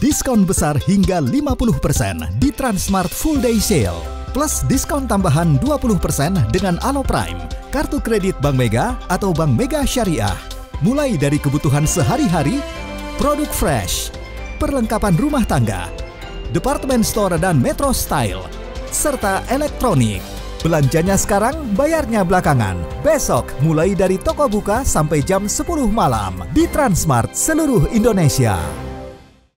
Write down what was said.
Diskon besar hingga 50% di Transmart Full Day Sale. Plus diskon tambahan 20% dengan Allo Prime, kartu kredit Bank Mega atau Bank Mega Syariah. Mulai dari kebutuhan sehari-hari, produk fresh, perlengkapan rumah tangga, department store dan metro style, serta elektronik. Belanjanya sekarang, bayarnya belakangan. Besok mulai dari toko buka sampai jam 10 malam di Transmart seluruh Indonesia.